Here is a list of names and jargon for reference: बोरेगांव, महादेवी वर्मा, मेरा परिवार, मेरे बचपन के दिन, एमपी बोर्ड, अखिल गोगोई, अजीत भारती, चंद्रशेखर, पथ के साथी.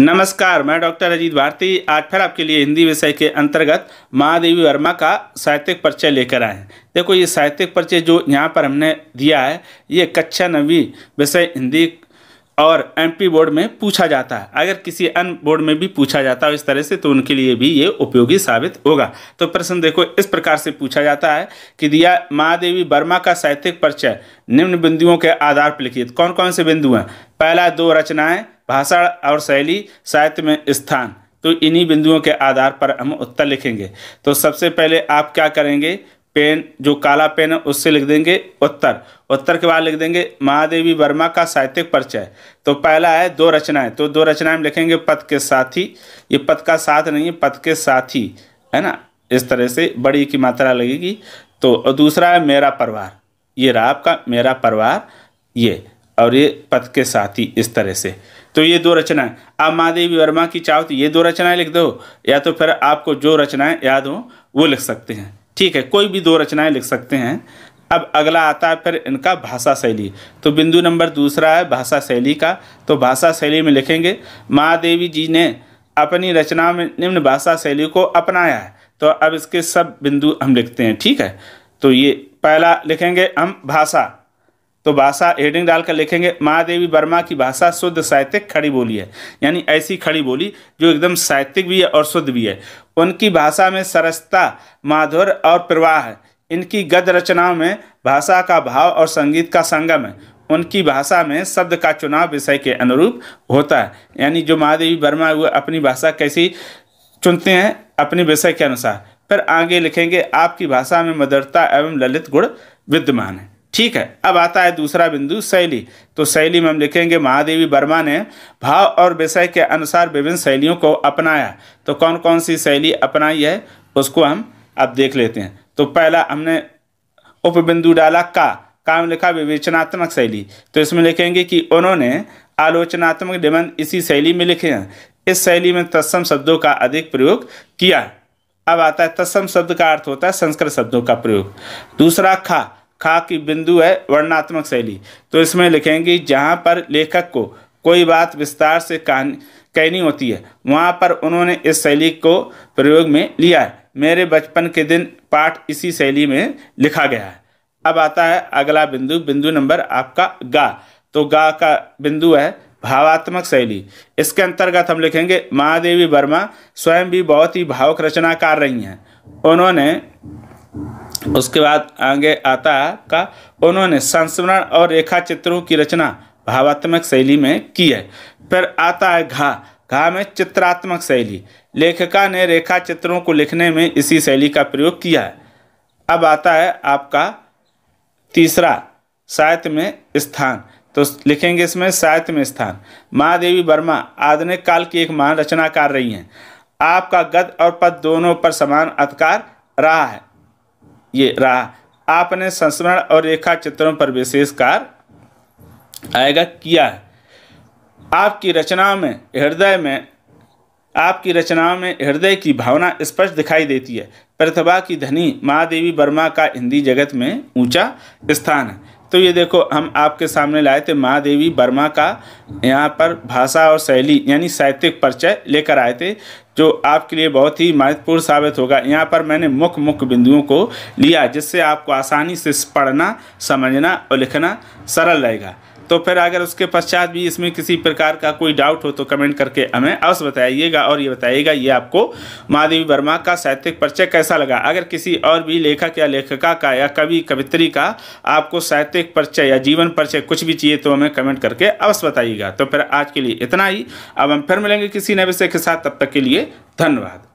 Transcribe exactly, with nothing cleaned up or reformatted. नमस्कार, मैं डॉक्टर अजीत भारती आज फिर आपके लिए हिंदी विषय के अंतर्गत महादेवी वर्मा का साहित्यिक परिचय लेकर आए हैं। देखो, ये साहित्यिक परिचय जो यहाँ पर हमने दिया है ये कक्षा नवीं विषय हिंदी और एमपी बोर्ड में पूछा जाता है। अगर किसी अन्य बोर्ड में भी पूछा जाता है इस तरह से तो उनके लिए भी ये उपयोगी साबित होगा। तो प्रश्न देखो इस प्रकार से पूछा जाता है कि दिया महादेवी वर्मा का साहित्यिक परिचय निम्न बिंदुओं के आधार पर लिखिए। कौन कौन से बिंदु हैं? पहला दो रचनाएं, भाषण और शैली, साहित्य में स्थान। तो इन्हीं बिंदुओं के आधार पर हम उत्तर लिखेंगे। तो सबसे पहले आप क्या करेंगे, पेन जो काला पेन है उससे लिख देंगे उत्तर। उत्तर के बाद लिख देंगे महादेवी वर्मा का साहित्यिक परिचय। तो पहला है दो रचनाएं, तो दो रचनाएं में लिखेंगे पथ के साथी। ये पथ का साथ नहीं है, पथ के साथी है ना, इस तरह से बड़ी की मात्रा लगेगी। तो और दूसरा है मेरा परिवार, ये रहा आपका मेरा परिवार, ये और ये पथ के साथी, इस तरह से। तो ये दो रचनाएं। आप महादेवी वर्मा की चाहो तो ये दो रचनाएं लिख दो, या तो फिर आपको जो रचनाएं याद हों वो लिख सकते हैं। ठीक है, कोई भी दो रचनाएं लिख सकते हैं। अब अगला आता है फिर इनका भाषा शैली। तो बिंदु नंबर दूसरा है भाषा शैली का। तो भाषा शैली में लिखेंगे महादेवी जी ने अपनी रचना में निम्न भाषा शैली को अपनाया है। तो अब इसके सब बिंदु हम लिखते हैं। ठीक है, तो ये पहला लिखेंगे हम भाषा। तो भाषा हेडिंग डालकर लिखेंगे महादेवी वर्मा की भाषा शुद्ध साहित्यिक खड़ी बोली है, यानी ऐसी खड़ी बोली जो एकदम साहित्यिक भी है और शुद्ध भी है। उनकी भाषा में सरसता, माधुर्य और प्रवाह है। इनकी गद्य रचनाओं में भाषा का भाव और संगीत का संगम है। उनकी भाषा में शब्द का चुनाव विषय के अनुरूप होता है, यानी जो महादेवी वर्मा वो अपनी भाषा कैसी चुनते हैं अपने विषय के अनुसार। फिर आगे लिखेंगे आपकी भाषा में मधुरता एवं ललित गुण विद्यमान है। ठीक है, अब आता है दूसरा बिंदु शैली। तो शैली में हम लिखेंगे महादेवी वर्मा ने भाव और विषय के अनुसार विभिन्न शैलियों को अपनाया। तो कौन कौन सी शैली अपनाई है उसको हम अब देख लेते हैं। तो पहला हमने उपबिंदु डाला का, का में लिखा विवेचनात्मक शैली। तो इसमें लिखेंगे कि उन्होंने आलोचनात्मक निबंध इसी शैली में लिखे हैं। इस शैली में तत्सम शब्दों का अधिक प्रयोग किया। अब आता है तत्सम शब्द का अर्थ होता है संस्कृत शब्दों का प्रयोग। दूसरा खा, खा की बिंदु है वर्णनात्मक शैली। तो इसमें लिखेंगे जहाँ पर लेखक को कोई बात विस्तार से कहनी कहनी होती है वहाँ पर उन्होंने इस शैली को प्रयोग में लिया है। मेरे बचपन के दिन पाठ इसी शैली में लिखा गया है। अब आता है अगला बिंदु, बिंदु नंबर आपका गा। तो गा का बिंदु है भावात्मक शैली। इसके अंतर्गत हम लिखेंगे महादेवी वर्मा स्वयं भी बहुत ही भावुक रचना कर रही हैं। उन्होंने उसके बाद आगे आता है का उन्होंने संस्मरण और रेखा चित्रों की रचना भावात्मक शैली में की है। फिर आता है घा, घा में चित्रात्मक शैली। लेखिका ने रेखा चित्रों को लिखने में इसी शैली का प्रयोग किया है। अब आता है आपका तीसरा साहित्य में स्थान। तो लिखेंगे इसमें साहित्य में स्थान महादेवी वर्मा आधुनिक काल की एक महान रचना कर रही हैं। आपका गद्य और पद दोनों पर समान अधिकार रहा है, ये रहा। आपने संस्मरण और रेखा चित्रों पर विशेष कार्य आएगा किया है। आपकी रचनाओं में हृदय में आपकी रचनाओं में हृदय की भावना स्पष्ट दिखाई देती है। प्रतिभा की धनी महादेवी वर्मा का हिंदी जगत में ऊंचा स्थान है। तो ये देखो हम आपके सामने लाए थे महादेवी वर्मा का यहाँ पर भाषा और शैली यानी साहित्यिक परिचय लेकर आए थे, जो आपके लिए बहुत ही महत्वपूर्ण साबित होगा। यहाँ पर मैंने मुख्य मुख्य बिंदुओं को लिया जिससे आपको आसानी से पढ़ना, समझना और लिखना सरल रहेगा। तो फिर अगर उसके पश्चात भी इसमें किसी प्रकार का कोई डाउट हो तो कमेंट करके हमें अवश्य बताइएगा और ये बताइएगा ये आपको महादेवी वर्मा का साहित्यिक परिचय कैसा लगा। अगर किसी और भी लेखक या लेखिका का या कवि कवित्री का आपको साहित्यिक परिचय या जीवन परिचय कुछ भी चाहिए तो हमें कमेंट करके अवश्य बताइएगा। तो फिर आज के लिए इतना ही। अब हम फिर मिलेंगे किसी नए विषय के साथ, तब तक के लिए धन्यवाद।